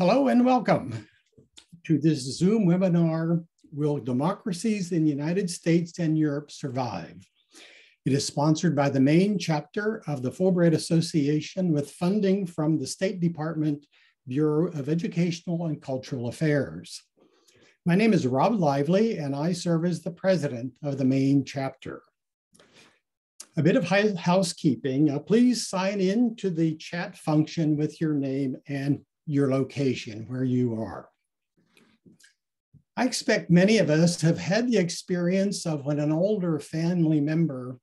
Hello and welcome to this Zoom webinar, Will Democracies in the United States and Europe Survive? It is sponsored by the Maine chapter of the Fulbright Association with funding from the State Department Bureau of Educational and Cultural Affairs. My name is Rob Lively and I serve as the president of the Maine chapter. A bit of housekeeping, please sign in to the chat function with your name and your location where you are. I expect many of us have had the experience of when an older family member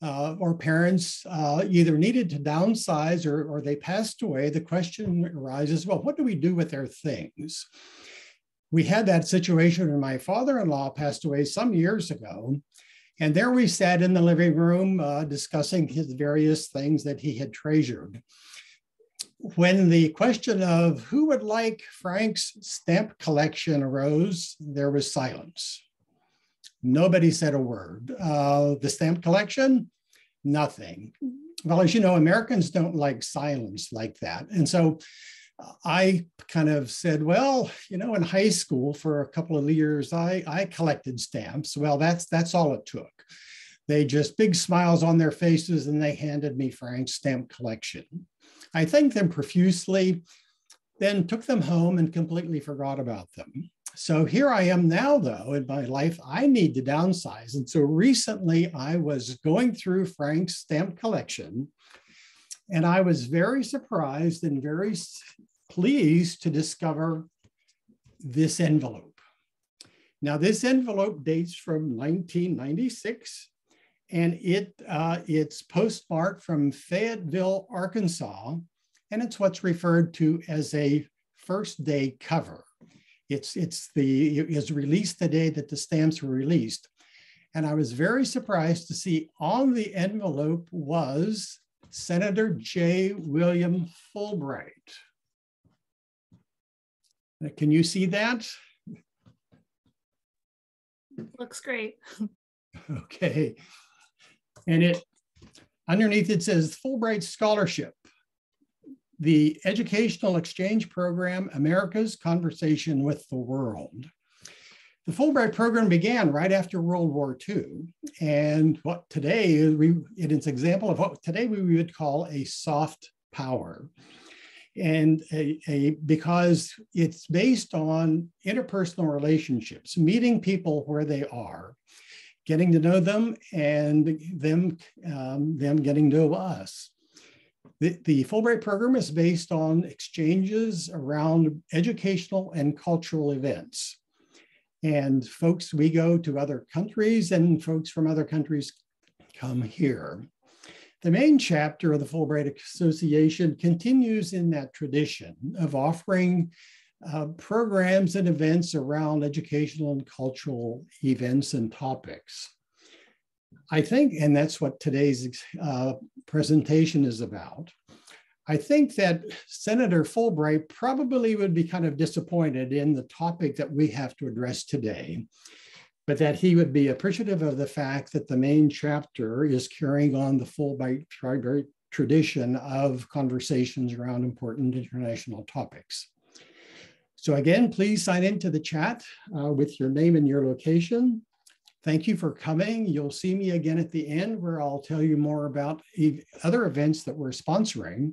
or parents either needed to downsize or they passed away, the question arises, well, what do we do with their things? We had that situation when my father-in-law passed away some years ago. And there we sat in the living room discussing his various things that he had treasured. When the question of who would like Frank's stamp collection arose, there was silence. Nobody said a word. The stamp collection, nothing. Well, as you know, Americans don't like silence like that. And so I kind of said, well, you know, in high school for a couple of years, I collected stamps. Well, that's all it took. They just big smiles on their faces and they handed me Frank's stamp collection. I thanked them profusely, then took them home and completely forgot about them. So here I am now, though, in my life, I need to downsize. And so recently I was going through Frank's stamp collection and I was very surprised and very pleased to discover this envelope. Now, this envelope dates from 1996, and it's postmarked from Fayetteville, Arkansas, and it's what's referred to as a first day cover. It was released the day that the stamps were released. And I was very surprised to see on the envelope was Senator J. William Fulbright. Can you see that? Looks great. Okay. And it underneath it says Fulbright Scholarship, the educational exchange program, America's Conversation with the World. The Fulbright program began right after World War II, and what today it's an example of what today we would call a soft power, and because it's based on interpersonal relationships, meeting people where they are, getting to know them, and them getting to know us. The Fulbright program is based on exchanges around educational and cultural events. And folks, we go to other countries and folks from other countries come here. The Maine chapter of the Fulbright Association continues in that tradition of offering programs and events around educational and cultural events and topics. I think, and that's what today's presentation is about, I think that Senator Fulbright probably would be kind of disappointed in the topic that we have to address today, but that he would be appreciative of the fact that the Maine chapter is carrying on the Fulbright tradition of conversations around important international topics. So again, please sign into the chat with your name and your location. Thank you for coming. You'll see me again at the end where I'll tell you more about other events that we're sponsoring.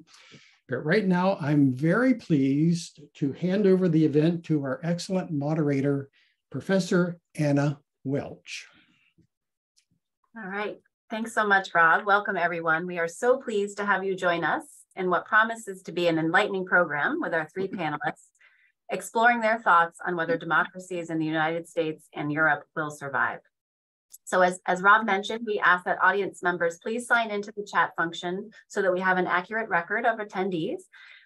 But right now, I'm very pleased to hand over the event to our excellent moderator, Professor Anna Welch. All right. Thanks so much, Rob. Welcome, everyone. We are so pleased to have you join us in what promises to be an enlightening program with our three panelists, exploring their thoughts on whether democracies in the United States and Europe will survive. So as Rob mentioned, we ask that audience members please sign into the chat function so that we have an accurate record of attendees.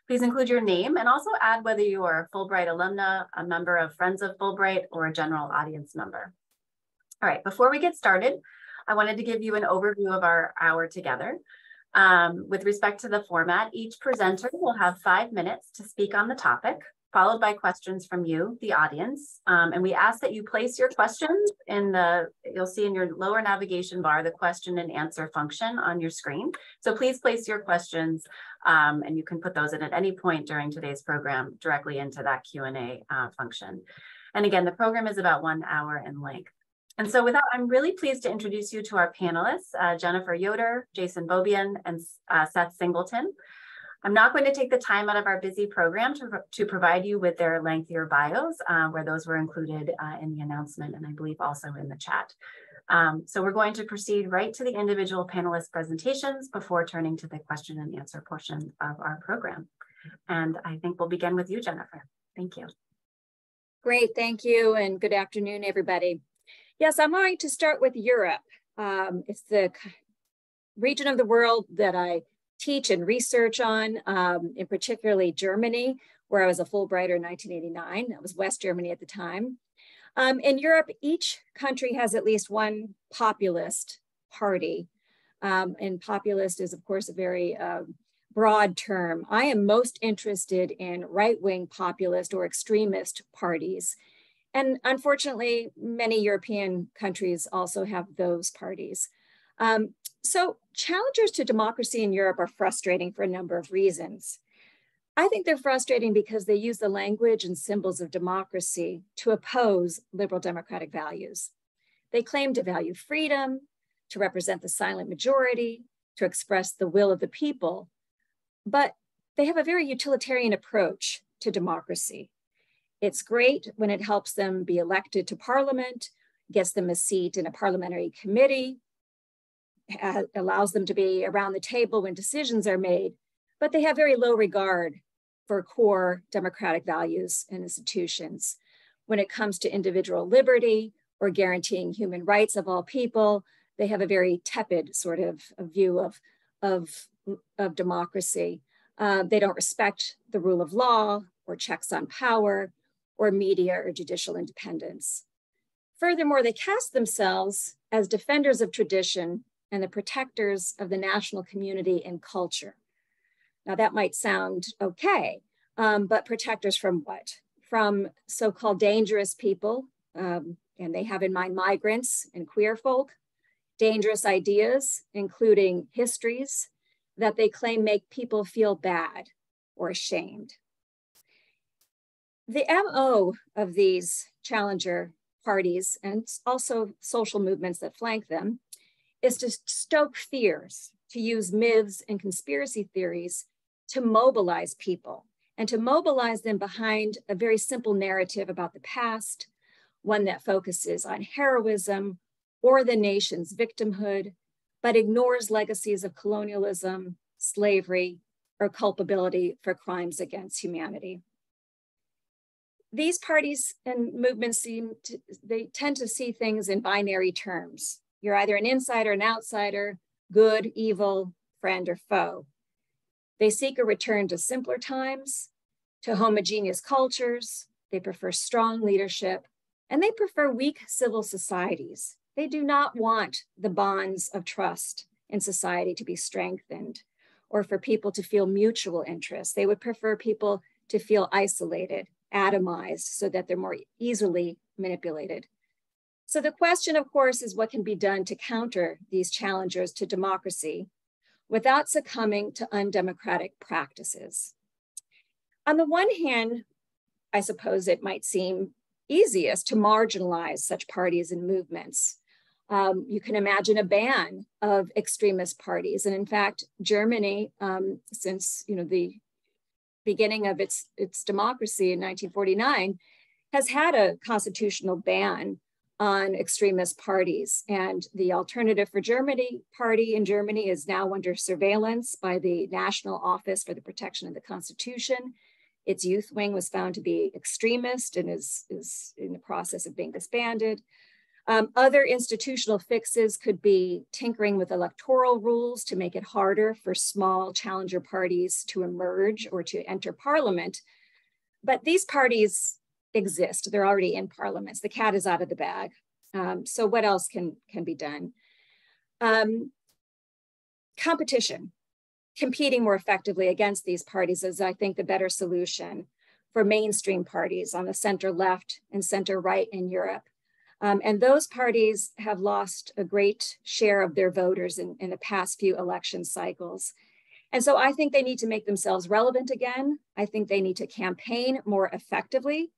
Please include your name and also add whether you are a Fulbright alumna, a member of Friends of Fulbright, or a general audience member. All right, before we get started, I wanted to give you an overview of our hour together. With respect to the format, each presenter will have 5 minutes to speak on the topic. followed by questions from you, the audience. And we ask that you place your questions in the, you'll see in your lower navigation bar, the question and answer function on your screen. So please place your questions and you can put those in at any point during today's program directly into that Q&A function. And again, the program is about 1 hour in length. And so with that, I'm really pleased to introduce you to our panelists, Jennifer Yoder, Jason Beaubien, and Seth Singleton. I'm not going to take the time out of our busy program to provide you with their lengthier bios, where those were included in the announcement and I believe also in the chat. So we're going to proceed right to the individual panelist presentations before turning to the question and answer portion of our program. And I think we'll begin with you, Jennifer. Thank you. Great, thank you, and good afternoon, everybody. Yes, I'm going to start with Europe. It's the region of the world that I teach and research on, in particularly Germany, where I was a Fulbrighter in 1989. That was West Germany at the time. In Europe, each country has at least one populist party. And populist is, of course, a very broad term. I am most interested in right-wing populist or extremist parties. And unfortunately, many European countries also have those parties. So challengers to democracy in Europe are frustrating for a number of reasons. I think they're frustrating because they use the language and symbols of democracy to oppose liberal democratic values. They claim to value freedom, to represent the silent majority, to express the will of the people, but they have a very utilitarian approach to democracy. It's great when it helps them be elected to parliament, gets them a seat in a parliamentary committee, allows them to be around the table when decisions are made, but they have very low regard for core democratic values and institutions. When it comes to individual liberty or guaranteeing human rights of all people, they have a very tepid sort of view of democracy. They don't respect the rule of law or checks on power or media or judicial independence. Furthermore, they cast themselves as defenders of tradition and the protectors of the national community and culture. Now that might sound okay, but protectors from what? From so-called dangerous people, and they have in mind migrants and queer folk, dangerous ideas, including histories that they claim make people feel bad or ashamed. The MO of these challenger parties and also social movements that flank them is to stoke fears, to use myths and conspiracy theories to mobilize people and to mobilize them behind a very simple narrative about the past, one that focuses on heroism or the nation's victimhood, but ignores legacies of colonialism, slavery, or culpability for crimes against humanity. These parties and movements they tend to see things in binary terms. You're either an insider, an outsider, good, evil, friend, or foe. They seek a return to simpler times, to homogeneous cultures. They prefer strong leadership, and they prefer weak civil societies. They do not want the bonds of trust in society to be strengthened or for people to feel mutual interest. They would prefer people to feel isolated, atomized, so that they're more easily manipulated. So the question, of course, is what can be done to counter these challengers to democracy without succumbing to undemocratic practices. On the one hand, I suppose it might seem easiest to marginalize such parties and movements. You can imagine a ban of extremist parties. And in fact, Germany, since the beginning of its democracy in 1949, has had a constitutional ban on extremist parties. And the Alternative for Germany party in Germany is now under surveillance by the National Office for the Protection of the Constitution. Its youth wing was found to be extremist and is in the process of being disbanded. Other institutional fixes could be tinkering with electoral rules to make it harder for small challenger parties to emerge or to enter parliament. But these parties exist. They're already in parliaments. The cat is out of the bag. So what else can be done? Competition, competing more effectively against these parties is, I think, the better solution for mainstream parties on the center left and center right in Europe. And those parties have lost a great share of their voters in the past few election cycles. And so I think they need to make themselves relevant again. I think they need to campaign more effectively.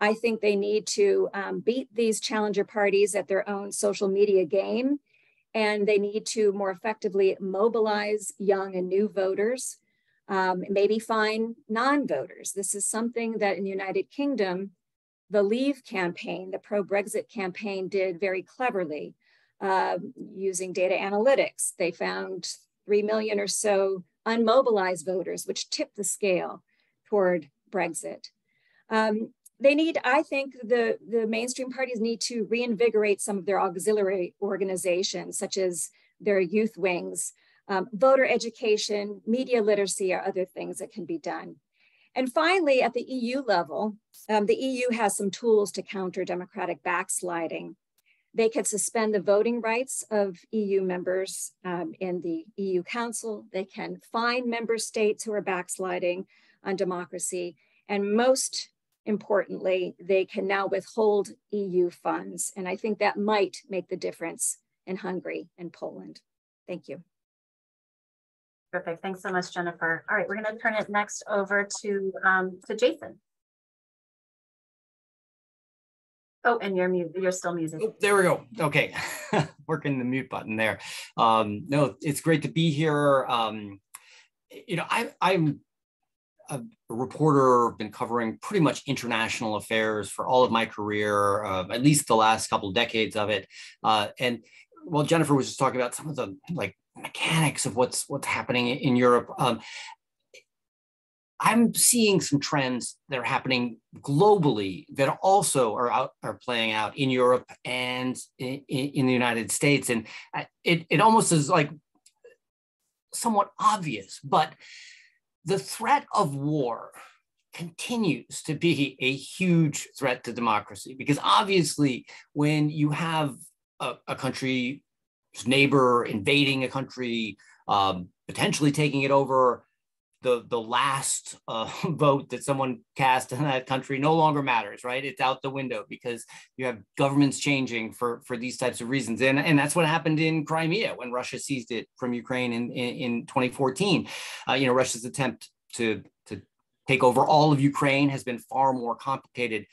I think they need to beat these challenger parties at their own social media game. And they need to more effectively mobilize young and new voters, maybe find non-voters. This is something that in the United Kingdom, the Leave campaign, the pro-Brexit campaign did very cleverly using data analytics. They found 3 million or so unmobilized voters, which tipped the scale toward Brexit. They need, I think, the mainstream parties need to reinvigorate some of their auxiliary organizations, such as their youth wings, voter education, media literacy, are other things that can be done. And finally, at the EU level, the EU has some tools to counter democratic backsliding. They could suspend the voting rights of EU members in the EU Council. They can fine member states who are backsliding on democracy. And most importantly, they can now withhold EU funds. And I think that might make the difference in Hungary and Poland. Thank you. Perfect. Thanks so much, Jennifer. All right, we're going to turn it next over to Jason. Oh, and you're still muted. Oh, there we go. Okay, working the mute button there. No, it's great to be here. You know, I'm a reporter, been covering pretty much international affairs for all of my career, at least the last couple of decades of it. And while Jennifer was just talking about some of the mechanics of what's happening in Europe, I'm seeing some trends that are happening globally that also are playing out in Europe and in the United States. And it almost is like somewhat obvious, but the threat of war continues to be a huge threat to democracy, because obviously when you have a country's neighbor invading a country, potentially taking it over, the last vote that someone cast in that country no longer matters, right? It's out the window because you have governments changing for these types of reasons. And that's what happened in Crimea when Russia seized it from Ukraine in 2014. You know, Russia's attempt to take over all of Ukraine has been far more complicated.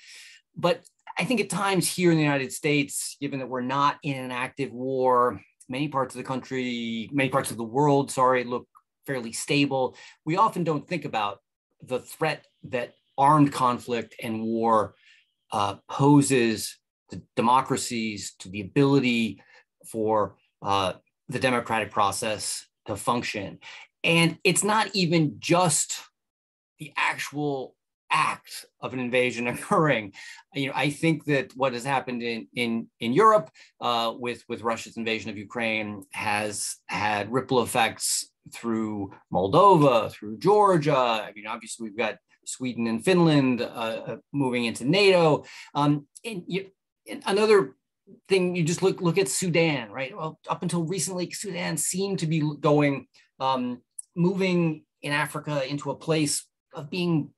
But I think at times here in the United States, given that we're not in an active war, many parts of the country, many parts of the world, look fairly stable. We often don't think about the threat that armed conflict and war poses to democracies, to the ability for the democratic process to function. And it's not even just the actual act of an invasion occurring. You know, I think that what has happened in Europe with Russia's invasion of Ukraine has had ripple effects through Moldova, through Georgia. I mean, obviously we've got Sweden and Finland moving into NATO. And another thing, you just look at Sudan, right? Well, up until recently, Sudan seemed to be going, moving in Africa into a place of being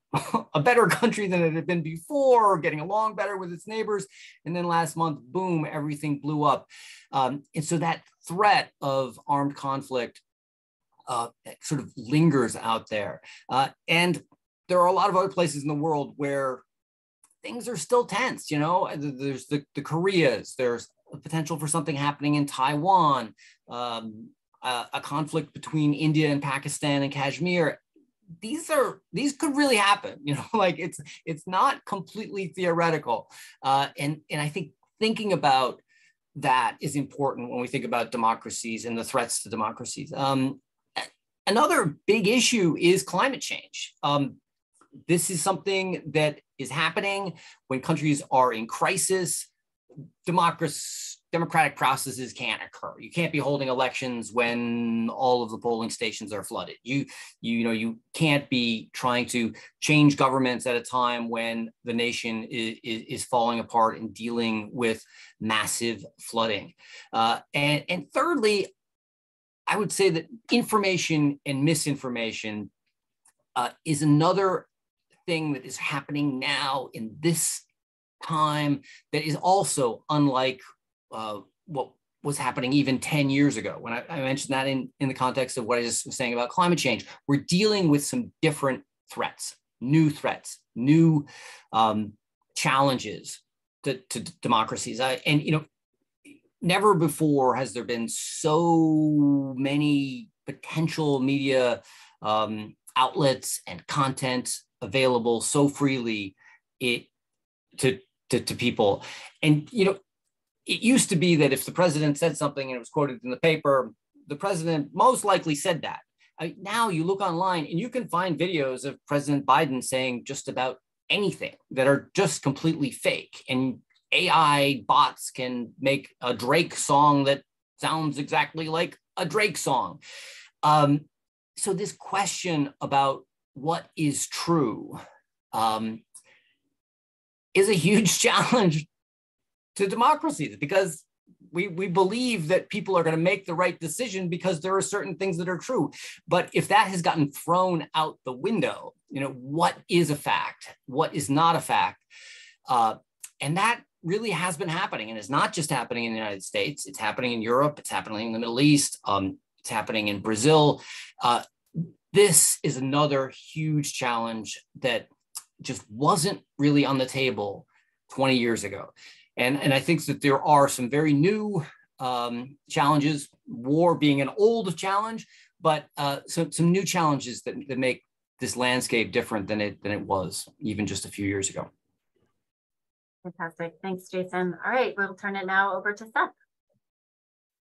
a better country than it had been before, getting along better with its neighbors. And then last month, boom, everything blew up. And so that threat of armed conflict sort of lingers out there. And there are a lot of other places in the world where things are still tense, you know, there's the Koreas, there's a potential for something happening in Taiwan, a conflict between India and Pakistan and Kashmir. These could really happen, you know, like it's not completely theoretical. And I think thinking about that is important when we think about democracies and the threats to democracies. Another big issue is climate change. This is something that is happening when countries are in crisis. Democratic processes can't occur. You can't be holding elections when all of the polling stations are flooded. You can't be trying to change governments at a time when the nation is falling apart and dealing with massive flooding. And thirdly, I would say that information and misinformation is another thing that is happening now in this time that is also unlike what was happening even 10 years ago. When I mentioned that in the context of what I just was saying about climate change, we're dealing with some different threats, new challenges to democracies. And you know, never before has there been so many potential media outlets and content available so freely to people. And you know, it used to be that if the president said something and it was quoted in the paper, the president most likely said that. Now you look online and you can find videos of President Biden saying just about anything that are just completely fake, and AI bots can make a Drake song that sounds exactly like a Drake song. So this question about what is true is a huge challenge to democracies, because we believe that people are going to make the right decision because there are certain things that are true. But if that has gotten thrown out the window, you know, what is a fact? What is not a fact? And that really has been happening. And it's not just happening in the United States. It's happening in Europe. It's happening in the Middle East. It's happening in Brazil. This is another huge challenge that just wasn't really on the table 20 years ago. And I think that there are some very new challenges, war being an old challenge, but some new challenges that make this landscape different than it was even just a few years ago. Fantastic. Thanks, Jason. All right, we'll turn it now over to Seth.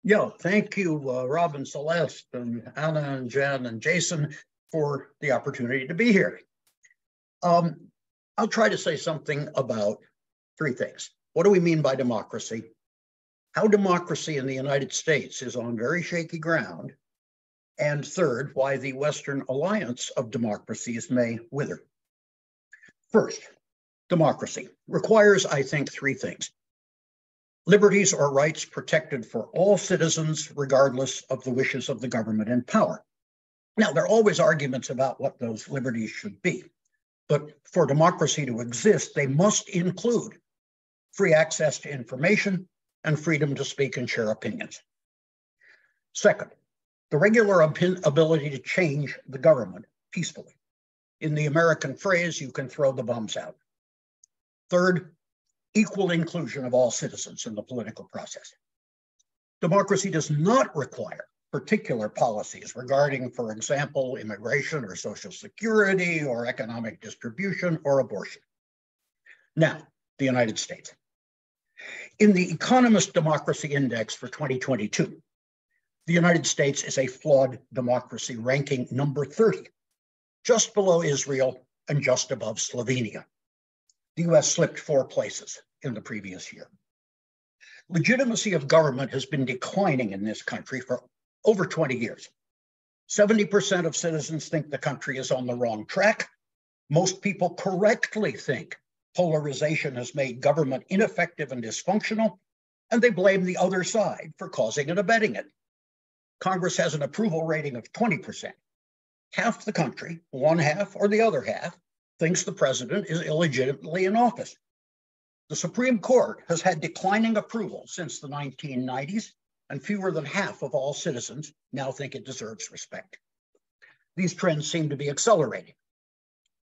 Yeah, thank you, Rob and Celeste and Anna and Jen and Jason for the opportunity to be here. I'll try to say something about three things. What do we mean by democracy? How democracy in the United States is on very shaky ground. And third, why the Western alliance of democracies may wither. First, democracy requires, I think, three things. Liberties or rights protected for all citizens, regardless of the wishes of the government in power. Now, there are always arguments about what those liberties should be, but for democracy to exist, they must include free access to information and freedom to speak and share opinions. Second, the regular ability to change the government peacefully. In the American phrase, you can throw the bums out. Third, equal inclusion of all citizens in the political process. Democracy does not require particular policies regarding, for example, immigration or social security or economic distribution or abortion. Now, the United States. In the Economist Democracy Index for 2022, the United States is a flawed democracy, ranking number 30, just below Israel and just above Slovenia. The US slipped 4 places in the previous year. Legitimacy of government has been declining in this country for over 20 years. 70% of citizens think the country is on the wrong track. Most people correctly think polarization has made government ineffective and dysfunctional, and they blame the other side for causing and abetting it. Congress has an approval rating of 20%. Half the country, one half or the other half, thinks the president is illegitimately in office. The Supreme Court has had declining approval since the 1990s, and fewer than half of all citizens now think it deserves respect. These trends seem to be accelerating.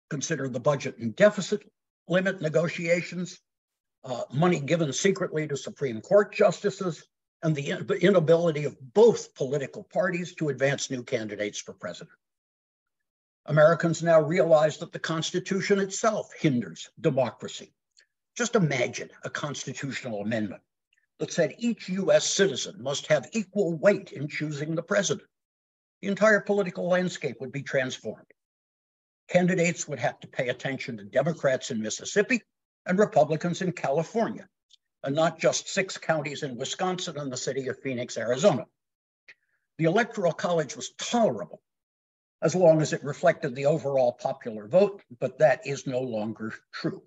Consider the budget and deficit limit negotiations, money given secretly to Supreme Court justices, and the inability of both political parties to advance new candidates for president. Americans now realize that the Constitution itself hinders democracy. Just imagine a constitutional amendment that said each US citizen must have equal weight in choosing the president. The entire political landscape would be transformed. Candidates would have to pay attention to Democrats in Mississippi and Republicans in California, and not just 6 counties in Wisconsin and the city of Phoenix, Arizona. The Electoral College was tolerable as long as it reflected the overall popular vote, but that is no longer true.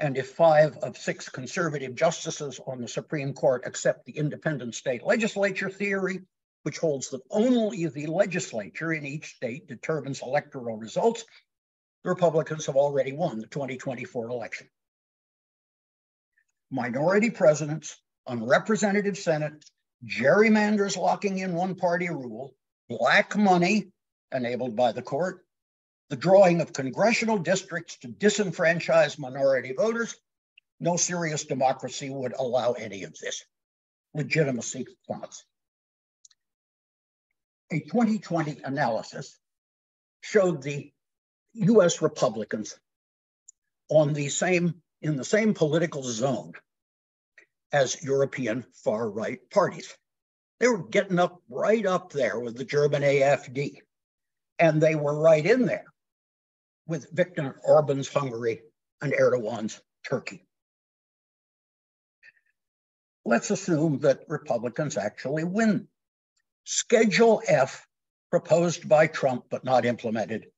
And if 5 of 6 conservative justices on the Supreme Court accept the independent state legislature theory, which holds that only the legislature in each state determines electoral results, the Republicans have already won the 2024 election. Minority presidents, unrepresentative Senate, gerrymanders locking in one-party rule, black money enabled by the court, the drawing of congressional districts to disenfranchise minority voters. No serious democracy would allow any of this. Legitimacy thoughts. A 2020 analysis showed the US Republicans in the same political zone as European far-right parties. They were getting up right up there with the German AfD, and they were right in there with Viktor Orban's Hungary and Erdogan's Turkey. Let's assume that Republicans actually win. Schedule F, proposed by Trump but not implemented,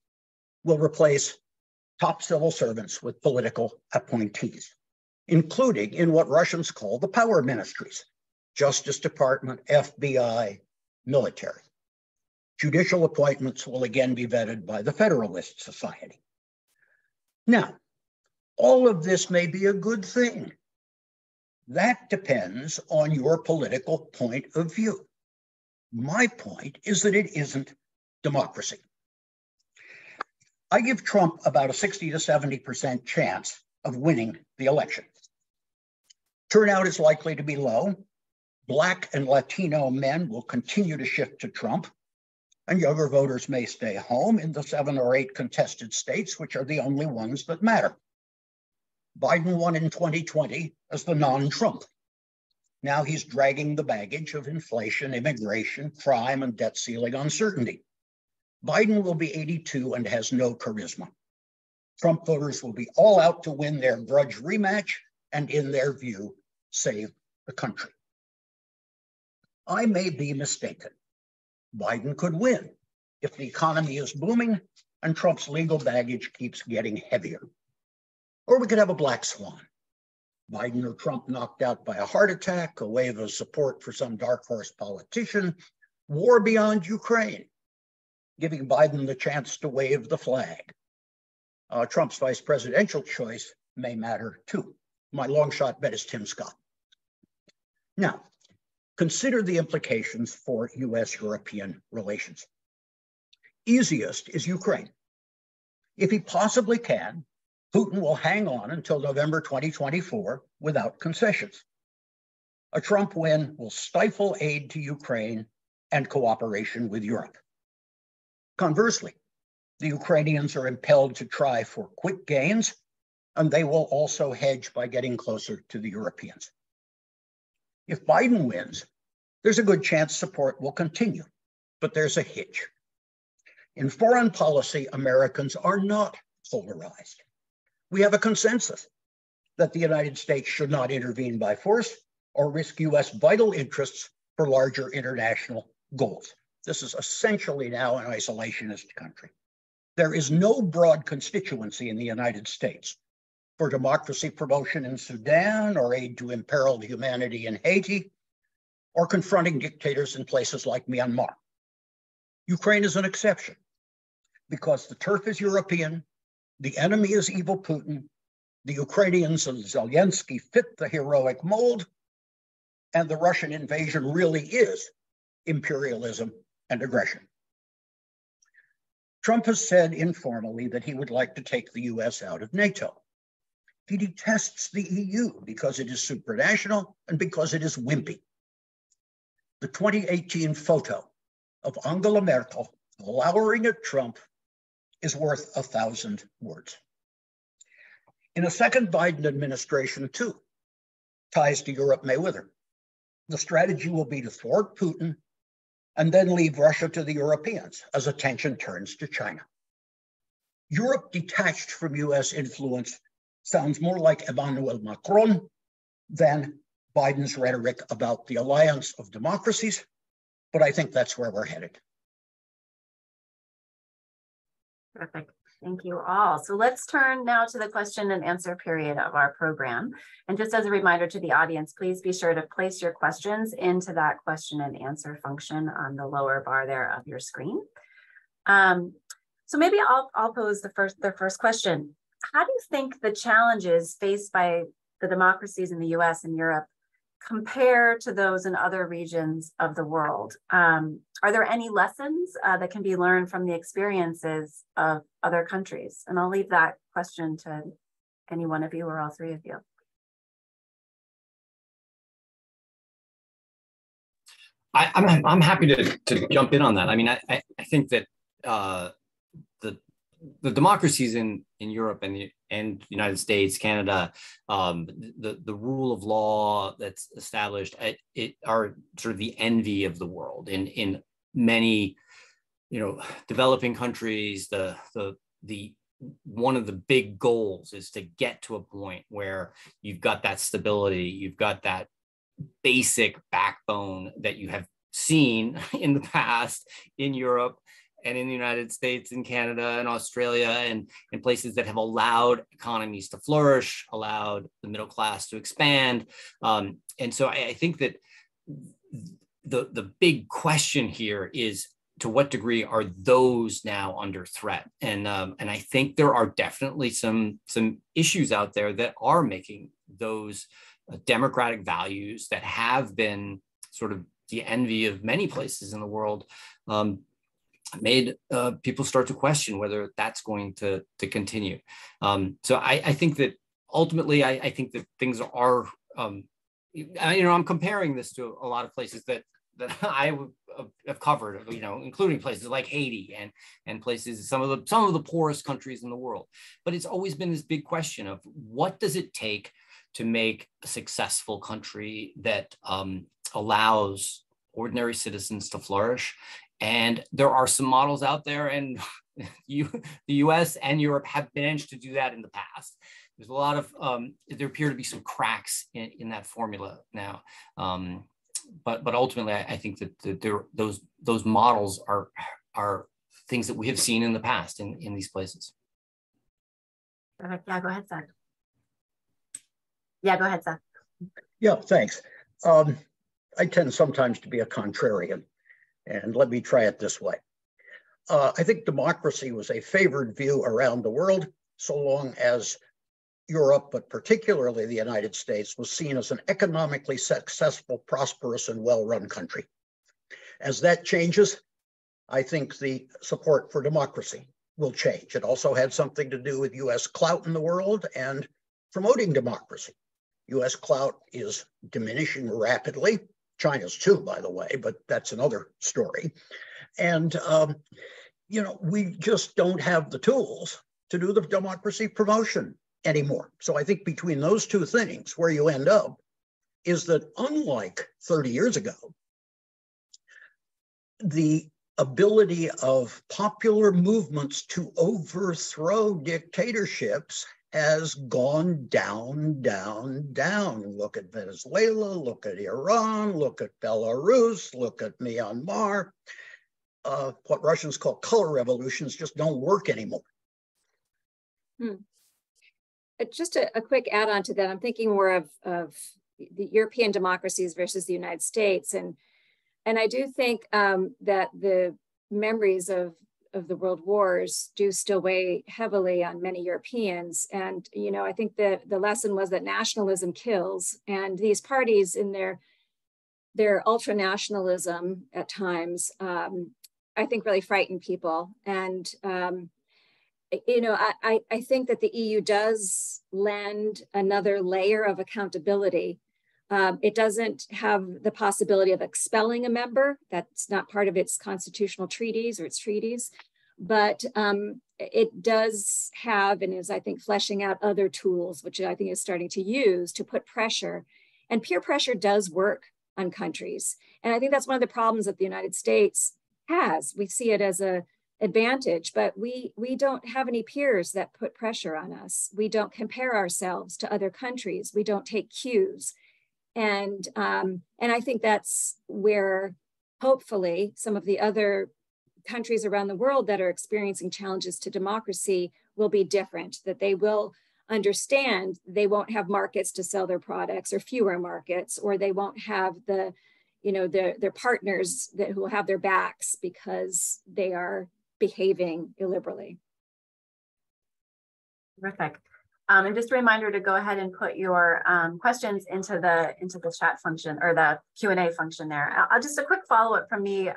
will replace top civil servants with political appointees, including in what Russians call the power ministries, Justice Department, FBI, military. Judicial appointments will again be vetted by the Federalist Society. Now, all of this may be a good thing. That depends on your political point of view. My point is that it isn't democracy. I give Trump about a 60 to 70% chance of winning the election. Turnout is likely to be low. Black and Latino men will continue to shift to Trump, and younger voters may stay home in the 7 or 8 contested states, which are the only ones that matter. Biden won in 2020 as the non-Trump. Now he's dragging the baggage of inflation, immigration, crime, and debt ceiling uncertainty. Biden will be 82 and has no charisma. Trump voters will be all out to win their grudge rematch and, in their view, save the country. I may be mistaken. Biden could win if the economy is booming and Trump's legal baggage keeps getting heavier. Or we could have a black swan. Biden or Trump knocked out by a heart attack, a wave of support for some dark horse politician, war beyond Ukraine, giving Biden the chance to wave the flag. Trump's vice presidential choice may matter too. My long shot bet is Tim Scott. Now, consider the implications for US-European relations. Easiest is Ukraine. If he possibly can, Putin will hang on until November 2024 without concessions. A Trump win will stifle aid to Ukraine and cooperation with Europe. Conversely, the Ukrainians are impelled to try for quick gains, and they will also hedge by getting closer to the Europeans. If Biden wins, there's a good chance support will continue, but there's a hitch. In foreign policy, Americans are not polarized. We have a consensus that the United States should not intervene by force or risk U.S. vital interests for larger international goals. This is essentially now an isolationist country. There is no broad constituency in the United States for democracy promotion in Sudan or aid to imperiled humanity in Haiti or confronting dictators in places like Myanmar. Ukraine is an exception because the turf is European, the enemy is evil Putin, the Ukrainians and Zelensky fit the heroic mold, and the Russian invasion really is imperialism and aggression. Trump has said informally that he would like to take the US out of NATO. He detests the EU because it is supranational and because it is wimpy. The 2018 photo of Angela Merkel glowering at Trump is worth 1,000 words. In a second Biden administration, too, ties to Europe may wither. The strategy will be to thwart Putin and then leave Russia to the Europeans as attention turns to China. Europe detached from US influence sounds more like Emmanuel Macron than Biden's rhetoric about the alliance of democracies, but I think that's where we're headed. Perfect. Thank you all. So let's turn now to the question and answer period of our program. And just as a reminder to the audience, please be sure to place your questions into that question and answer function on the lower bar there of your screen. So maybe I'll pose their first question. How do you think the challenges faced by the democracies in the US and Europe compare to those in other regions of the world? Are there any lessons that can be learned from the experiences of other countries? And I'll leave that question to any one of you or all three of you. I'm happy to jump in on that. I mean, I think that the democracies in Europe and the United States, Canada, the rule of law that's established, it are sort of the envy of the world. In many, developing countries, one of the big goals is to get to a point where you've got that stability, you've got that basic backbone that you have seen in the past in Europe and in the United States and Canada and Australia and in places that have allowed economies to flourish, allowed the middle class to expand. And so I think that the big question here is, to what degree are those now under threat? And I think there are definitely some issues out there that are making those democratic values that have been sort of the envy of many places in the world made people start to question whether that's going to continue. So I think that ultimately, I think that things are, I'm comparing this to a lot of places that I have covered, including places like Haiti and places, some of the poorest countries in the world. But it's always been this big question of what does it take to make a successful country that allows ordinary citizens to flourish. And there are some models out there, and the US and Europe have managed to do that in the past. There's a lot of, there appear to be some cracks in that formula now. But ultimately, I think that those models are things that we have seen in the past in these places. Perfect. Yeah, go ahead, Zach. Yeah, go ahead, Seth. Yeah, thanks. I tend sometimes to be a contrarian, and let me try it this way. I think democracy was a favored view around the world, so long as Europe, but particularly the United States, was seen as an economically successful, prosperous, and well-run country. As that changes, I think the support for democracy will change. It also had something to do with US clout in the world and promoting democracy. US clout is diminishing rapidly. China's too, by the way, but that's another story. And, we just don't have the tools to do the democracy promotion anymore. So I think between those two things, where you end up is that, unlike 30 years ago, the ability of popular movements to overthrow dictatorships has gone down, down, down. Look at Venezuela, look at Iran, look at Belarus, look at Myanmar. What Russians call color revolutions just don't work anymore. Just a quick add-on to that. I'm thinking more of the European democracies versus the United States. And I do think that the memories of the world wars do still weigh heavily on many Europeans. And, I think that the lesson was that nationalism kills, and these parties in their ultra-nationalism at times, I think really frighten people. And, I think that the EU does lend another layer of accountability. It doesn't have the possibility of expelling a member. That's not part of its constitutional treaties or its treaties, but it does have, and is, I think, fleshing out other tools, which I think is starting to use to put pressure. And peer pressure does work on countries. And I think that's one of the problems that the United States has. We see it as an advantage, but we don't have any peers that put pressure on us. We don't compare ourselves to other countries. We don't take cues. And I think that's where hopefully some of the other countries around the world that are experiencing challenges to democracy will be different, that they will understand they won't have markets to sell their products, or fewer markets, or they won't have their partners who will have their backs because they are behaving illiberally. Terrific. And just a reminder to go ahead and put your questions into the chat function or the Q&A function there. I'll just a quick follow-up from me,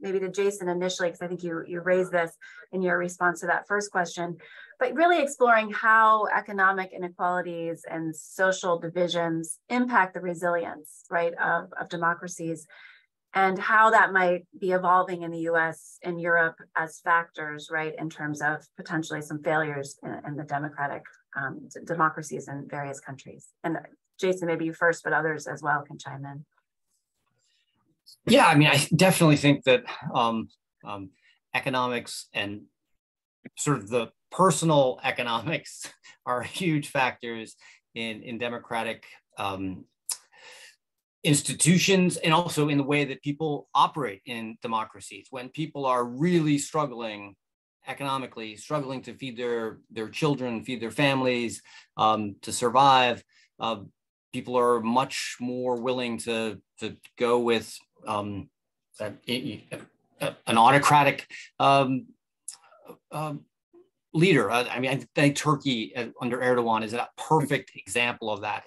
maybe to Jason initially, because I think you raised this in your response to that first question, but really exploring how economic inequalities and social divisions impact the resilience, right, of democracies, and how that might be evolving in the US and Europe as factors, right, in terms of potentially some failures in the democratic democracies in various countries. And Jason, maybe you first, but others as well can chime in. Yeah, I mean, I definitely think that economics and sort of the personal economics are huge factors in democratic institutions, and also in the way that people operate in democracies. When people are really struggling economically, struggling to feed their children, feed their families, to survive, people are much more willing to go with an autocratic leader. I mean, I think Turkey under Erdogan is a perfect example of that.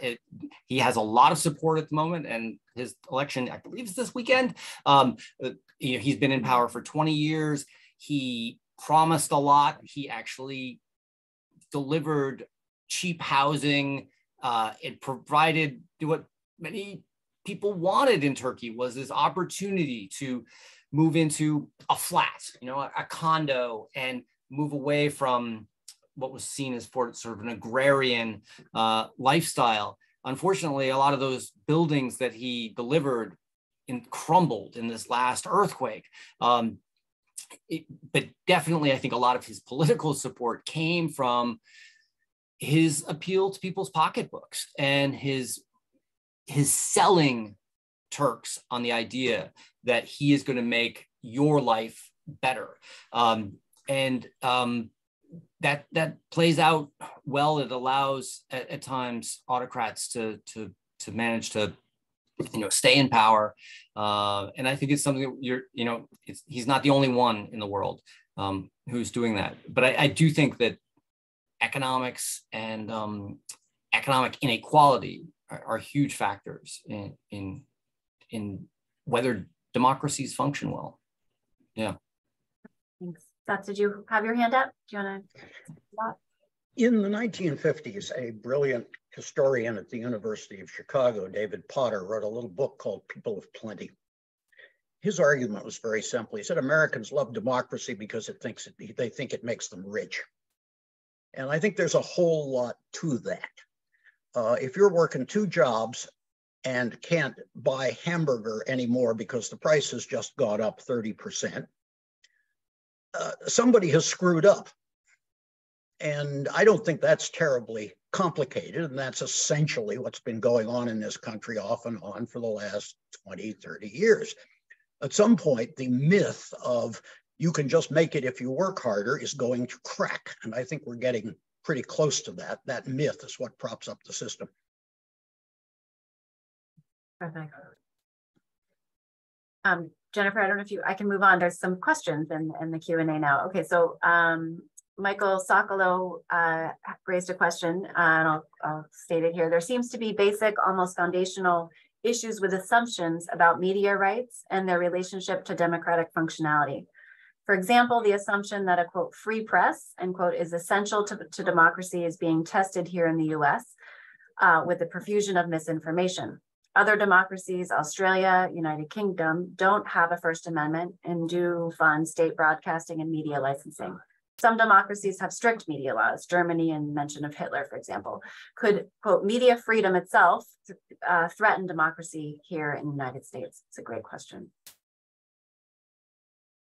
He has a lot of support at the moment, and his election, I believe, is this weekend. You know, he's been in power for 20 years. He promised a lot. He actually delivered cheap housing. It provided what many people wanted in Turkey, was this opportunity to move into a flat, you know, a condo, and move away from what was seen as for sort of an agrarian lifestyle. Unfortunately, a lot of those buildings that he delivered crumbled in this last earthquake. But definitely, I think a lot of his political support came from his appeal to people's pocketbooks and his selling Turks on the idea that he is going to make your life better. That plays out well. It allows at times autocrats to manage to, you know, stay in power. And I think it's something that he's not the only one in the world who's doing that. But I do think that economics and economic inequality are huge factors in whether democracies function well. Yeah. Thanks. Seth, did you have your hand up? Do you want to? In the 1950s, a brilliant historian at the University of Chicago, David Potter, wrote a little book called People of Plenty. His argument was very simple. He said, Americans love democracy because they think it makes them rich. And I think there's a whole lot to that. If you're working two jobs and can't buy hamburger anymore because the price has just gone up 30%, somebody has screwed up. And I don't think that's terribly complicated. And that's essentially what's been going on in this country off and on for the last 20, 30 years. At some point, the myth of you can just make it if you work harder is going to crack. And I think we're getting pretty close to that. That myth is what props up the system. Perfect. Jennifer, I don't know if I can move on. There's some questions in the Q&A now. Okay, so Michael Sokolow raised a question, and I'll state it here. There seems to be basic, almost foundational issues with assumptions about media rights and their relationship to democratic functionality. For example, the assumption that a, quote, free press, end quote, is essential to democracy is being tested here in the US with the profusion of misinformation. Other democracies, Australia, United Kingdom, don't have a First Amendment and do fund state broadcasting and media licensing. Some democracies have strict media laws, Germany and mention of Hitler, for example. Could, quote, media freedom itself threaten democracy here in the United States? It's a great question.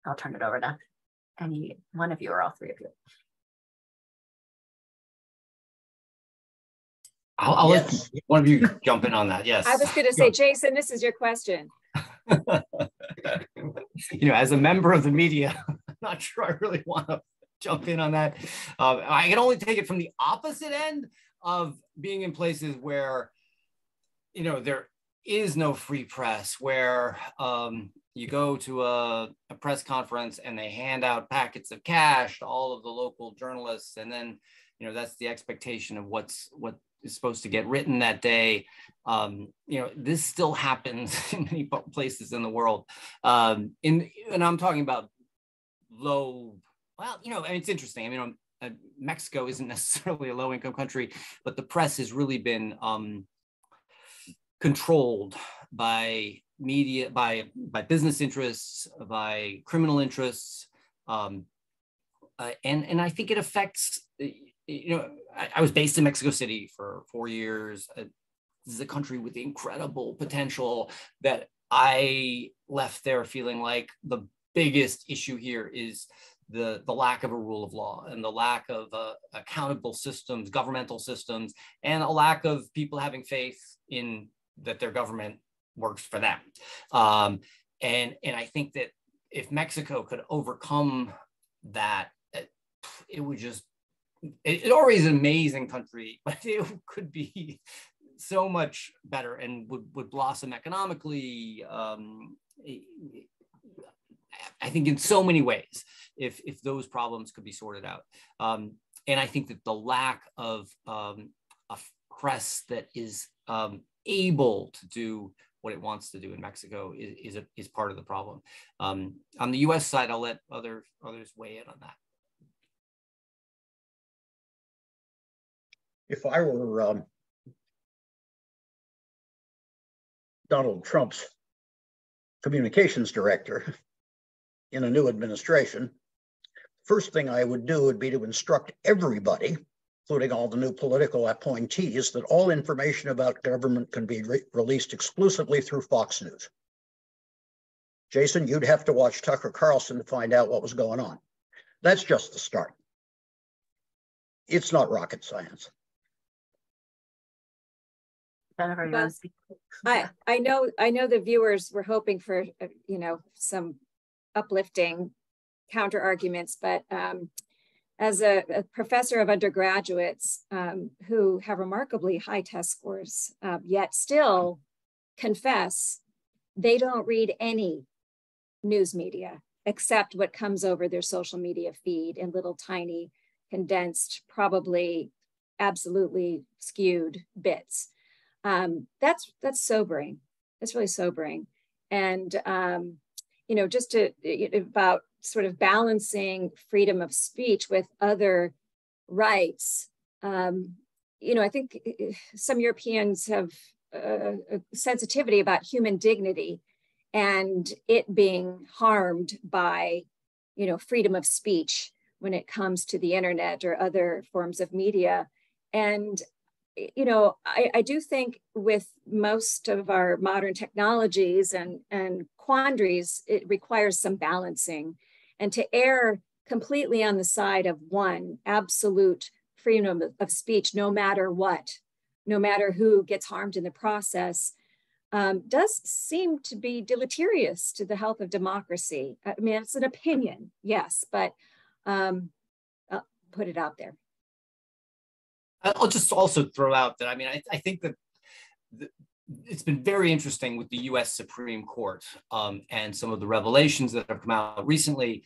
I'll turn it over to any one of you or all three of you. I'll yes. Let one of you jump in on that. Yes. I was going to say, Jason, this is your question. You know, as a member of the media, I'm not sure I really want to jump in on that. I can only take it from the opposite end of being in places where, you know, there is no free press, where You go to a press conference and they hand out packets of cash to all of the local journalists. And then, you know, that's the expectation of what is supposed to get written that day. You know, this still happens in many places in the world. And I'm talking about low, well, you know, and it's interesting. I mean, Mexico isn't necessarily a low-income country, but the press has really been controlled by media, by business interests, by criminal interests, and I think it affects. You know, I was based in Mexico City for 4 years. This is a country with incredible potential that I left there feeling like the biggest issue here is the lack of a rule of law and the lack of accountable systems, governmental systems, and a lack of people having faith in that their government works for them. And I think that if Mexico could overcome that, it would just, it already is an amazing country, but it could be so much better and would blossom economically. I think in so many ways, if those problems could be sorted out. And I think that the lack of a press that is able to do what it wants to do in Mexico is part of the problem. On the US side, I'll let others weigh in on that. If I were Donald Trump's communications director in a new administration, first thing I would do would be to instruct everybody, including all the new political appointees, that all information about government can be released exclusively through Fox News. Jason, you'd have to watch Tucker Carlson to find out what was going on. That's just the start. It's not rocket science. Jennifer, you want to speak? I know the viewers were hoping for, you know, some uplifting counter arguments, but as a professor of undergraduates who have remarkably high test scores, yet still confess they don't read any news media except what comes over their social media feed in little tiny, condensed, probably absolutely skewed bits. That's sobering. That's really sobering. And you know, just to about sort of balancing freedom of speech with other rights. You know, I think some Europeans have a sensitivity about human dignity and it being harmed by, you know, freedom of speech when it comes to the internet or other forms of media. And, you know, I do think with most of our modern technologies and quandaries, it requires some balancing. And to err completely on the side of one, absolute freedom of speech, no matter what, no matter who gets harmed in the process, does seem to be deleterious to the health of democracy. I mean, it's an opinion, yes, but I'll put it out there. I'll just also throw out that, I mean, I think that it's been very interesting with the US Supreme Court and some of the revelations that have come out recently.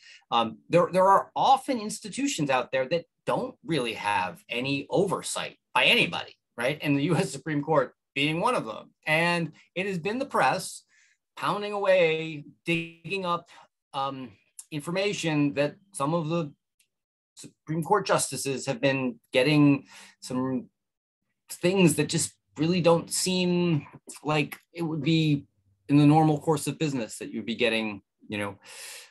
There are often institutions out there that don't really have any oversight by anybody, right? And the US Supreme Court being one of them. And it has been the press pounding away, digging up information that some of the Supreme Court justices have been getting, some things that just really don't seem like it would be in the normal course of business that you'd be getting, you know,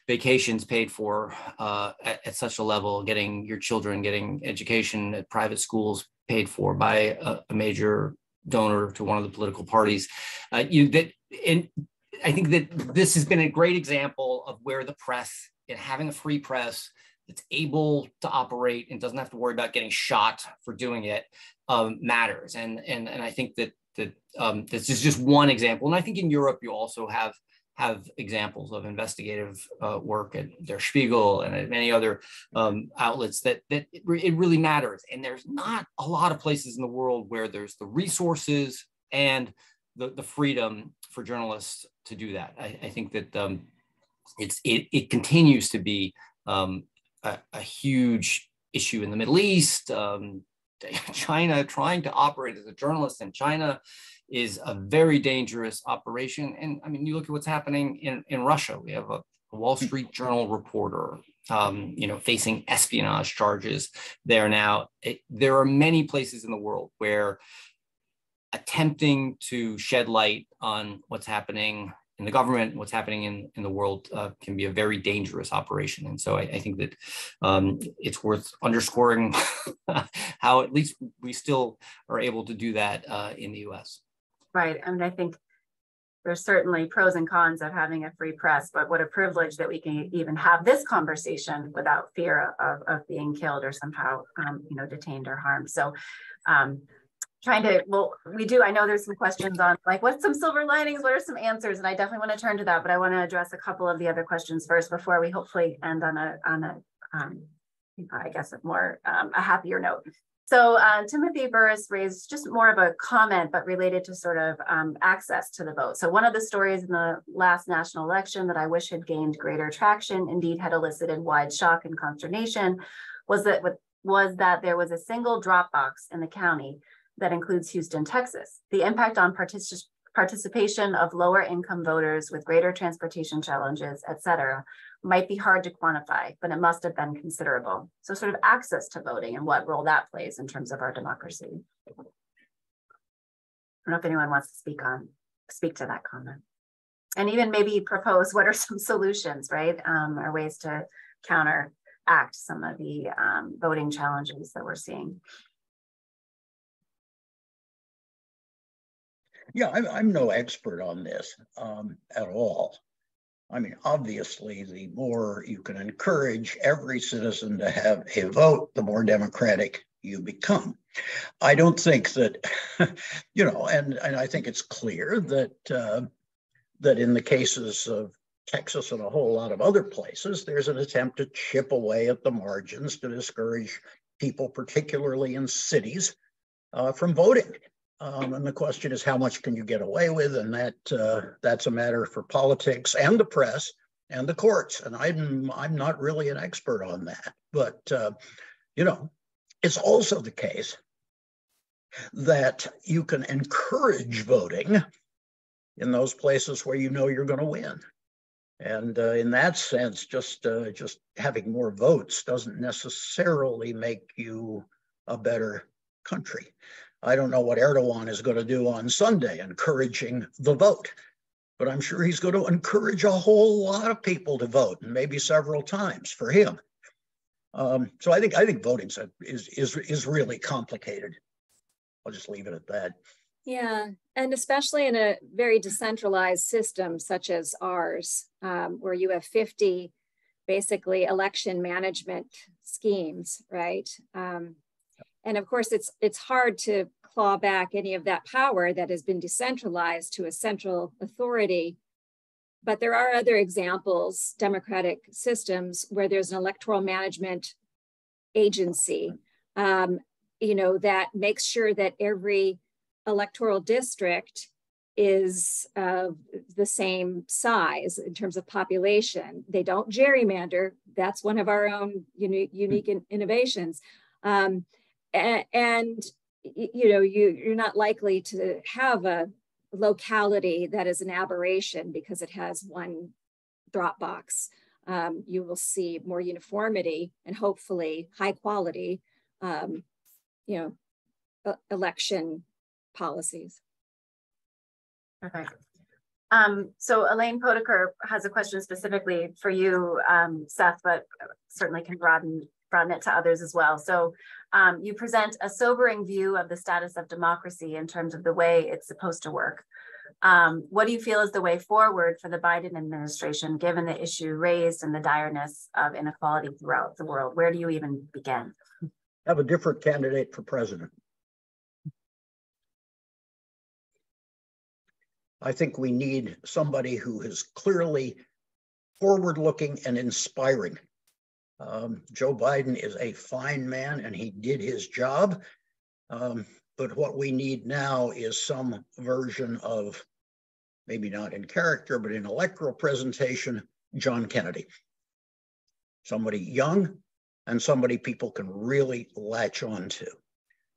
vacations paid for at such a level, getting your children, getting education at private schools paid for by a major donor to one of the political parties. And I think that this has been a great example of where the press, and having a free press, that's able to operate and doesn't have to worry about getting shot for doing it matters. And I think that this is just one example. And I think in Europe you also have examples of investigative work at Der Spiegel and at many other outlets that it really matters. And there's not a lot of places in the world where there's the resources and the freedom for journalists to do that. I think that it continues to be a huge issue in the Middle East. China trying to operate as a journalist in China is a very dangerous operation. And I mean, you look at what's happening in Russia. We have a Wall Street Journal reporter, facing espionage charges there now. There are many places in the world where attempting to shed light on what's happening in the government, what's happening in the world can be a very dangerous operation. And so I think that it's worth underscoring how at least we still are able to do that in the US. Right, I mean, I think there's certainly pros and cons of having a free press, but what a privilege that we can even have this conversation without fear of being killed or somehow, detained or harmed. So, I know there's some questions on like, what's some silver linings? What are some answers? And I definitely want to turn to that, but I want to address a couple of the other questions first before we hopefully end on a happier note. So Timothy Burris raised just more of a comment, but related to sort of access to the vote. So one of the stories in the last national election that I wish had gained greater traction, indeed had elicited wide shock and consternation, was that there was a single drop box in the county that includes Houston, Texas. The impact on participation of lower income voters with greater transportation challenges, et cetera, might be hard to quantify, but it must have been considerable. So sort of access to voting and what role that plays in terms of our democracy. I don't know if anyone wants to speak to that comment. And even maybe propose what are some solutions, right? Or ways to counteract some of the voting challenges that we're seeing. Yeah, I'm no expert on this at all. I mean, obviously, the more you can encourage every citizen to have a vote, the more democratic you become. I don't think that, and I think it's clear that, that in the cases of Texas and a whole lot of other places, there's an attempt to chip away at the margins to discourage people, particularly in cities, from voting. And the question is, how much can you get away with? And that's a matter for politics and the press and the courts. And I'm not really an expert on that. But, it's also the case that you can encourage voting in those places where you know you're going to win. And in that sense, just having more votes doesn't necessarily make you a better country. I don't know what Erdogan is going to do on Sunday, encouraging the vote, but I'm sure he's going to encourage a whole lot of people to vote, and maybe several times for him. So I think voting is really complicated. I'll just leave it at that. Yeah, and especially in a very decentralized system such as ours, where you have 50 basically election management schemes, right? And of course, it's hard to claw back any of that power that has been decentralized to a central authority. But there are other examples, democratic systems, where there's an electoral management agency, that makes sure that every electoral district is the same size in terms of population. They don't gerrymander. That's one of our own unique innovations. And you're not likely to have a locality that is an aberration because it has one drop box. You will see more uniformity and hopefully high quality, election policies. Okay. So Elaine Podeker has a question specifically for you, Seth, but certainly can broaden it to others as well. So you present a sobering view of the status of democracy in terms of the way it's supposed to work. What do you feel is the way forward for the Biden administration, given the issue raised and the direness of inequality throughout the world? Where do you even begin? Have a different candidate for president. I think we need somebody who is clearly forward-looking and inspiring. Joe Biden is a fine man and he did his job, but what we need now is some version of maybe not in character, but in electoral presentation, John Kennedy. Somebody young and somebody people can really latch on to.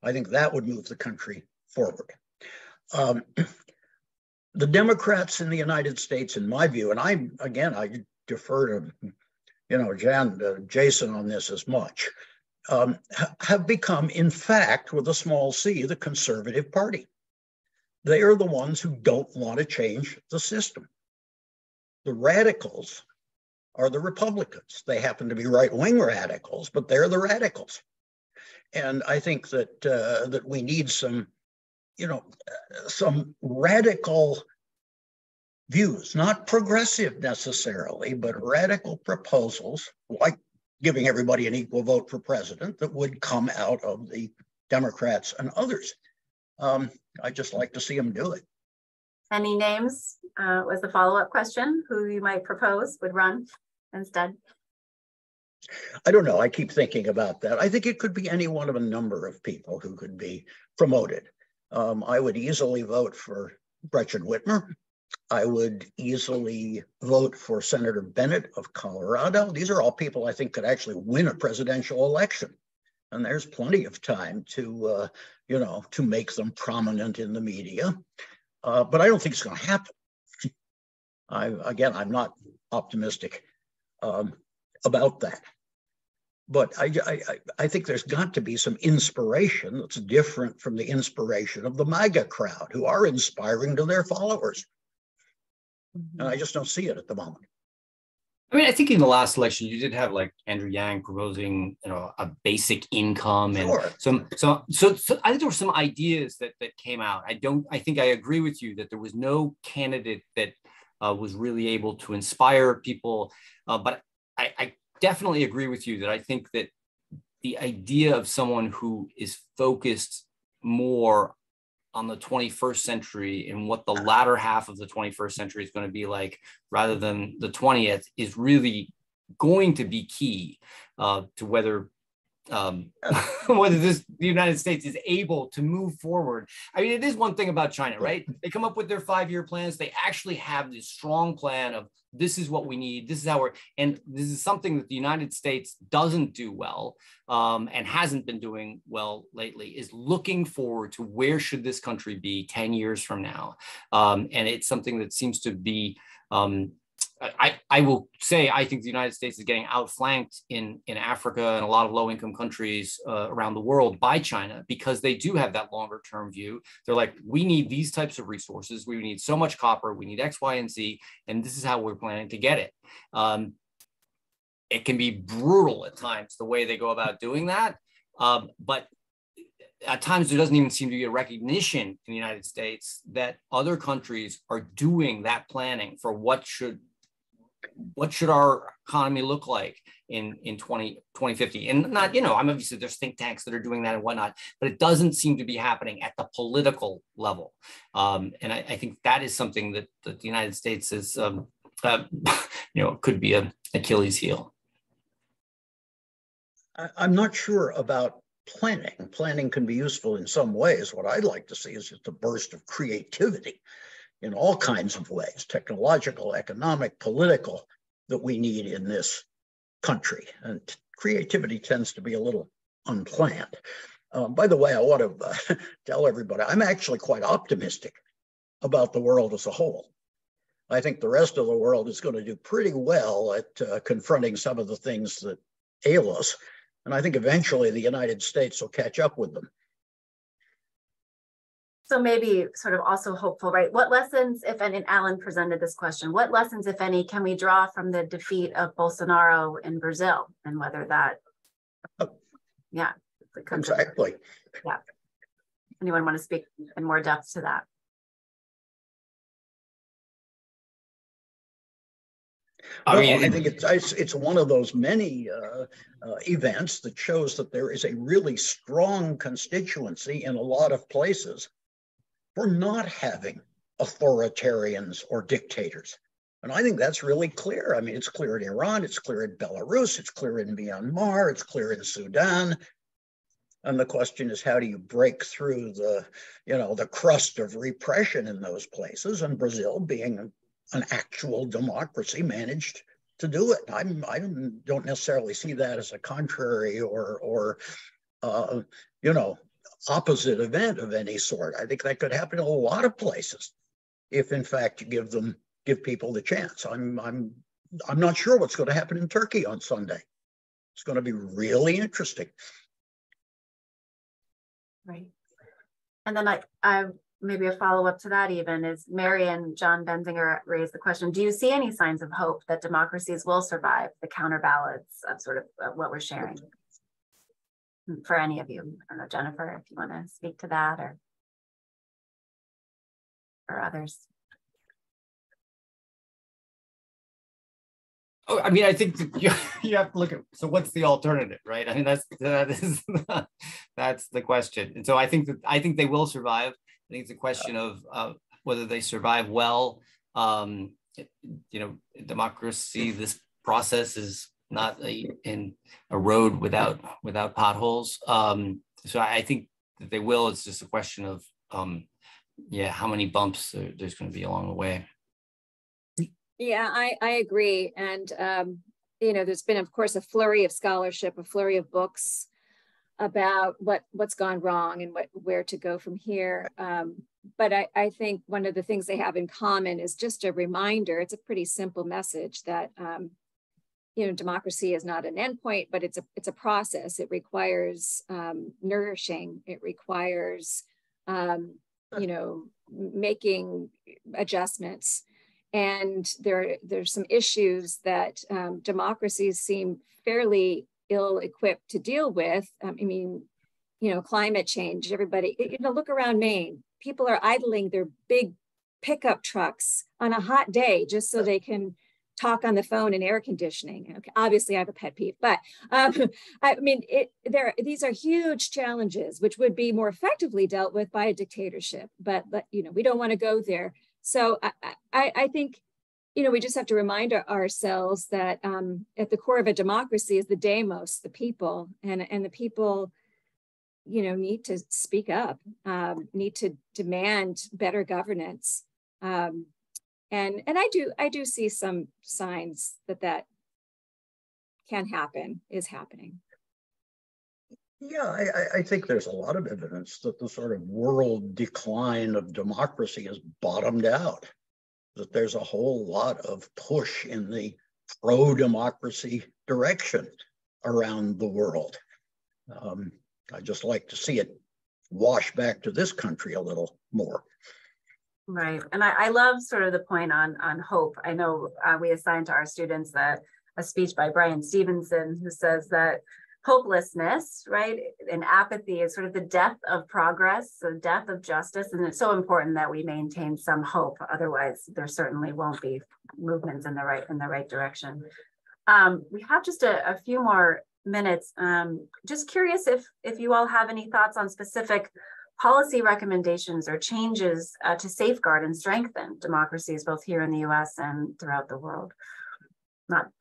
I think that would move the country forward. The Democrats in the United States, in my view, and I defer to Jason on this as much, have become, in fact, with a small c, the conservative party. They are the ones who don't want to change the system. The radicals are the Republicans. They happen to be right-wing radicals, but they're the radicals. And I think that that we need some, some radical views, not progressive necessarily, but radical proposals like giving everybody an equal vote for president that would come out of the Democrats and others. I just like to see them do it. Any names was the follow-up question, who you might propose would run instead? I don't know. I keep thinking about that. I think it could be any one of a number of people who could be promoted. I would easily vote for Gretchen Whitmer. I would easily vote for Senator Bennett of Colorado. These are all people I think could actually win a presidential election. And there's plenty of time to, to make them prominent in the media. But I don't think it's going to happen. I'm not optimistic about that. But I think there's got to be some inspiration that's different from the inspiration of the MAGA crowd, who are inspiring to their followers. Mm-hmm. And I just don't see it at the moment. I mean, I think in the last election, you did have like Andrew Yang proposing, a basic income and so I think there were some ideas that came out. I think I agree with you that there was no candidate that was really able to inspire people. But I definitely agree with you that I think that the idea of someone who is focused more on the 21st century and what the latter half of the 21st century is going to be like rather than the 20th is really going to be key to whether whether the United States is able to move forward. I mean, it is one thing about China, right? They come up with their 5-year plans. They actually have this strong plan of this is what we need. This is how we're, and this is something that the United States doesn't do well and hasn't been doing well lately, is looking forward to where should this country be 10 years from now. And it's something that seems to be, I will say, I think the United States is getting outflanked in Africa and a lot of low-income countries around the world by China because they do have that longer-term view. They're like, we need these types of resources. We need so much copper. We need X, Y, and Z, and this is how we're planning to get it. It can be brutal at times, the way they go about doing that, but at times there doesn't even seem to be a recognition in the United States that other countries are doing that planning for what should our economy look like in 2050? And not, I'm obviously there's think tanks that are doing that and whatnot, but it doesn't seem to be happening at the political level. And I think that is something that the United States is, could be an Achilles heel. I'm not sure about planning. Planning can be useful in some ways. What I'd like to see is just a burst of creativity in all kinds of ways, technological, economic, political, that we need in this country. And creativity tends to be a little unplanned. By the way, I want to tell everybody, I'm actually quite optimistic about the world as a whole. I think the rest of the world is going to do pretty well at confronting some of the things that ail us. And I think eventually the United States will catch up with them. So maybe sort of also hopeful, right? What lessons, if any, and Alan presented this question, what lessons, if any, can we draw from the defeat of Bolsonaro in Brazil and whether that, exactly. Yeah. Anyone want to speak in more depth to that? I think it's one of those many events that shows that there is a really strong constituency in a lot of places. We're not having authoritarians or dictators. And I think that's really clear. I mean, it's clear in Iran, it's clear in Belarus, it's clear in Myanmar, it's clear in Sudan. And the question is, how do you break through the, the crust of repression in those places? And Brazil, being an actual democracy, managed to do it. I don't necessarily see that as a contrary or opposite event of any sort. I think that could happen in a lot of places if, in fact, you give people the chance. I'm not sure what's going to happen in Turkey on Sunday. It's going to be really interesting. Right. And then I maybe a follow-up to that even is Mary and John Benzinger raised the question, do you see any signs of hope that democracies will survive the counterbalance of sort of what we're sharing? For any of you, I don't know, Jennifer, if you want to speak to that or others. Oh, I mean, I think you have to look at, so what's the alternative, right? I mean, that's the question. And so I think they will survive. I think it's a question of whether they survive well. Democracy, this process is not a road without potholes. So I think that they will. It's just a question of, how many bumps there's going to be along the way. Yeah, I agree. And, there's been, of course, a flurry of scholarship, a flurry of books about what's gone wrong and where to go from here. But I think one of the things they have in common is just a reminder. It's a pretty simple message that, democracy is not an endpoint, but it's a process. It requires nourishing. It requires, making adjustments. And there's some issues that democracies seem fairly ill-equipped to deal with. Climate change, everybody, look around Maine. People are idling their big pickup trucks on a hot day just so they can talk on the phone and air conditioning. Okay, obviously I have a pet peeve, but these are huge challenges which would be more effectively dealt with by a dictatorship, but we don't want to go there. So I think, we just have to remind ourselves that at the core of a democracy is the demos, the people, and the people, need to speak up, need to demand better governance, and I do see some signs that can happen, is happening. Yeah, I think there's a lot of evidence that the sort of world decline of democracy has bottomed out, that there's a whole lot of push in the pro-democracy direction around the world. I'd just like to see it wash back to this country a little more. Right, and I love sort of the point on hope. I know we assigned to our students a speech by Brian Stevenson, who says that hopelessness, right, and apathy is sort of the death of progress, the death of justice, and it's so important that we maintain some hope. Otherwise, there certainly won't be movements in the right direction. We have just a few more minutes. Just curious if you all have any thoughts on specific policy recommendations or changes to safeguard and strengthen democracies, both here in the U.S. and throughout the world.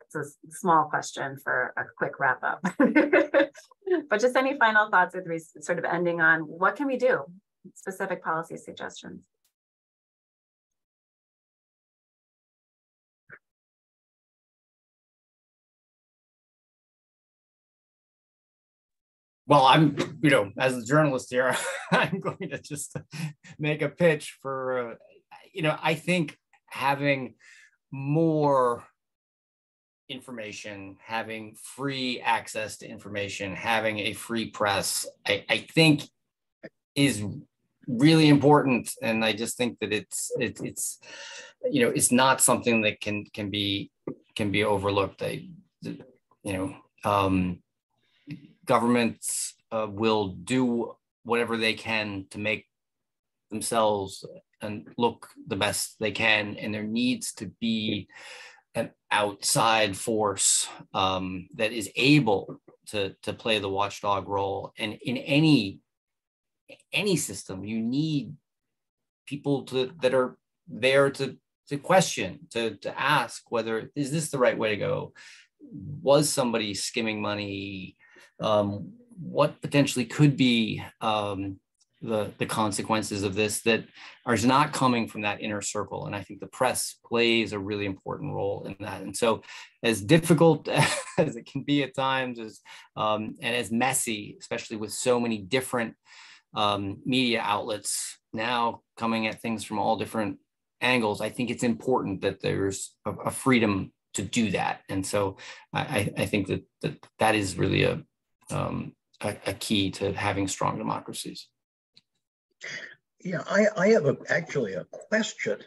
It's a small question for a quick wrap up, but just any final thoughts with sort of ending on what can we do, specific policy suggestions. Well, I'm, as a journalist here, I'm going to just make a pitch for, I think having more information, having free access to information, having a free press, I think is really important. And I just think that it's it's not something that can be overlooked. Governments will do whatever they can to make themselves and look the best they can, and there needs to be an outside force that is able to play the watchdog role. And in any system, you need people that are there to question, to ask whether, is this the right way to go? Was somebody skimming money? what potentially could be the consequences of this that are not coming from that inner circle. And I think the press plays a really important role in that. And so as difficult as it can be at times, as, and as messy, especially with so many different media outlets now coming at things from all different angles, I think it's important that there's a freedom to do that. And so I think that is really a key to having strong democracies. Yeah, I have actually a question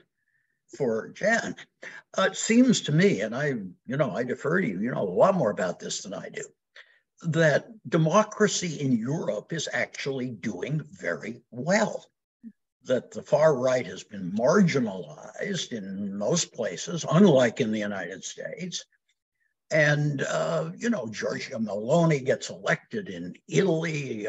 for Jen. It seems to me, and I defer to you, you know a lot more about this than I do, that democracy in Europe is actually doing very well. That the far right has been marginalized in most places, unlike in the United States. And, you know, Giorgia Meloni gets elected in Italy,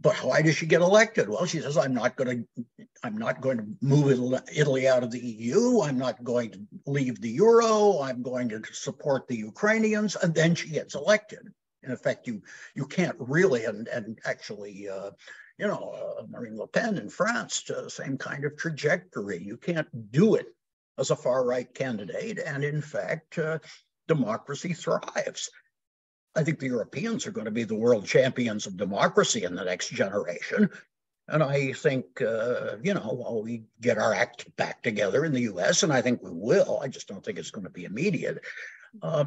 but why does she get elected? Well, she says, I'm not going to move Italy out of the EU. I'm not going to leave the euro. I'm going to support the Ukrainians. And then she gets elected. In effect, you can't really, and actually, you know, Marine Le Pen in France, same kind of trajectory. You can't do it as a far-right candidate. And in fact, democracy thrives. I think the Europeans are going to be the world champions of democracy in the next generation. And I think, you know, while we get our act back together in the US, and I think we will, I just don't think it's going to be immediate. And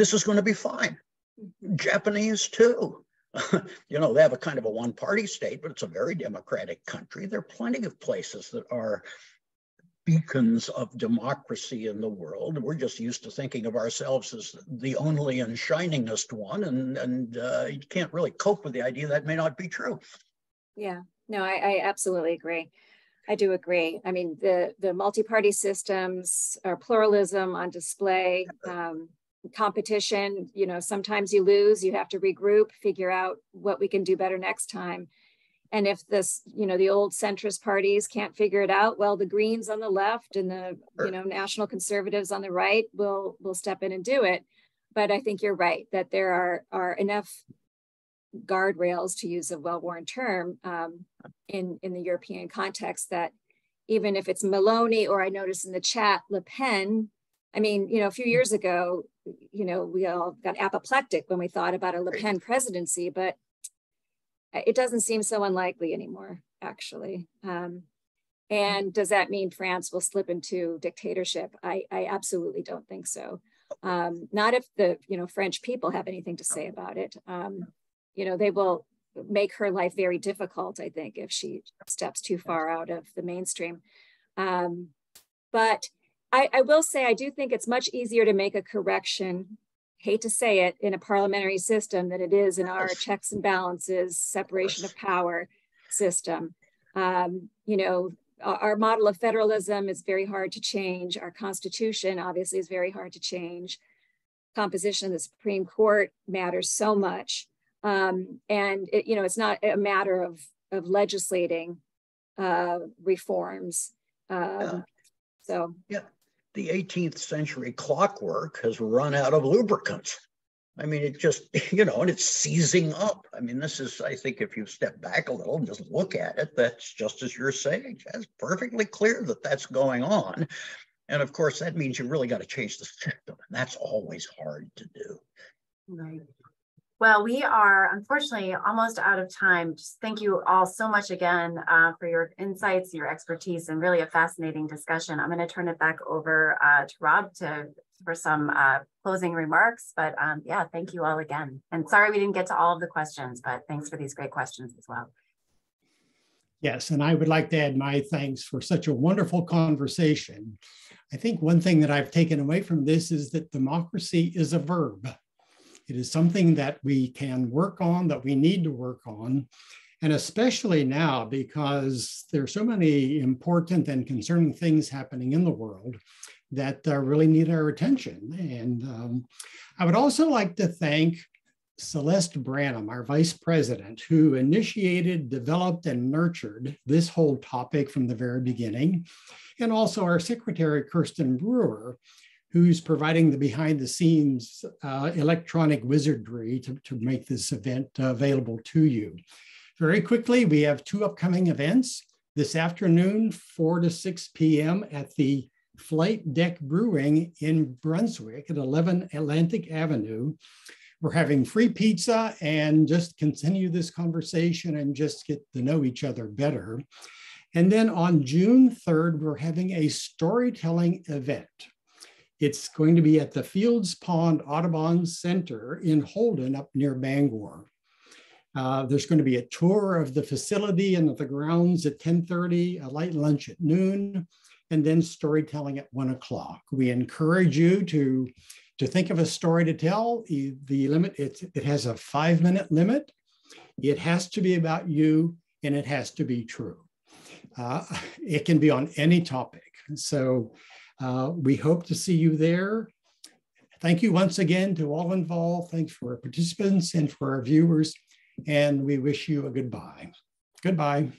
this is going to be fine. Japanese too. You know, they have a kind of a one-party state, but it's a very democratic country. There are plenty of places that are beacons of democracy in the world. We're just used to thinking of ourselves as the only and shiningest one, and you can't really cope with the idea that may not be true. Yeah, no, I absolutely agree. I do agree. I mean, the multi-party systems or pluralism on display, competition, you know, sometimes you lose, you have to regroup, figure out what we can do better next time. And if this, you know, the old centrist parties can't figure it out, well, the Greens on the left and the, you know, national conservatives on the right will step in and do it. But I think you're right that there are enough guardrails, to use a well-worn term, in the European context that even if it's Meloni, or I noticed in the chat, Le Pen, I mean, you know, a few years ago, you know, we all got apoplectic when we thought about a Le Pen presidency, but it doesn't seem so unlikely anymore, actually. And does that mean France will slip into dictatorship? I absolutely don't think so. Not if the, you know, French people have anything to say about it. You know, they will make her life very difficult, I think, if she steps too far out of the mainstream. But I will say, I do think it's much easier to make a correction, hate to say it, in a parliamentary system than it is in our checks and balances, separation of power system. You know, our model of federalism is very hard to change. Our Constitution obviously is very hard to change. Composition of the Supreme Court matters so much. And it, you know, it's not a matter of legislating reforms. So yeah. The 18th century clockwork has run out of lubricants. I mean, it just, you know, and it's seizing up. I mean, this is, I think if you step back a little and just look at it, that's just as you're saying, it's perfectly clear that that's going on. And of course, that means you really got to change the system. And that's always hard to do. Right. Well, we are unfortunately almost out of time. Just thank you all so much again for your insights, your expertise, and really a fascinating discussion. I'm going to turn it back over to Rob for some closing remarks. But yeah, thank you all again. And sorry we didn't get to all of the questions, but thanks for these great questions as well. Yes, and I would like to add my thanks for such a wonderful conversation. I think one thing that I've taken away from this is that democracy is a verb. It is something that we can work on, that we need to work on, and especially now because there are so many important and concerning things happening in the world that really need our attention. And I would also like to thank Celeste Branham, our vice president, who initiated, developed, and nurtured this whole topic from the very beginning, and also our secretary, Kirsten Brewer, who's providing the behind the scenes electronic wizardry to make this event available to you. Very quickly, we have two upcoming events. This afternoon, 4 to 6 p.m. at the Flight Deck Brewing in Brunswick at 11 Atlantic Avenue. We're having free pizza and just continue this conversation and just get to know each other better. And then on June 3rd, we're having a storytelling event. It's going to be at the Fields Pond Audubon Center in Holden up near Bangor. There's going to be a tour of the facility and of the grounds at 10:30, a light lunch at noon, and then storytelling at 1 o'clock. We encourage you to think of a story to tell. The limit, it has a 5-minute limit. It has to be about you and it has to be true. It can be on any topic. So we hope to see you there. Thank you once again to all involved. Thanks for our participants and for our viewers. And we wish you a goodbye. Goodbye.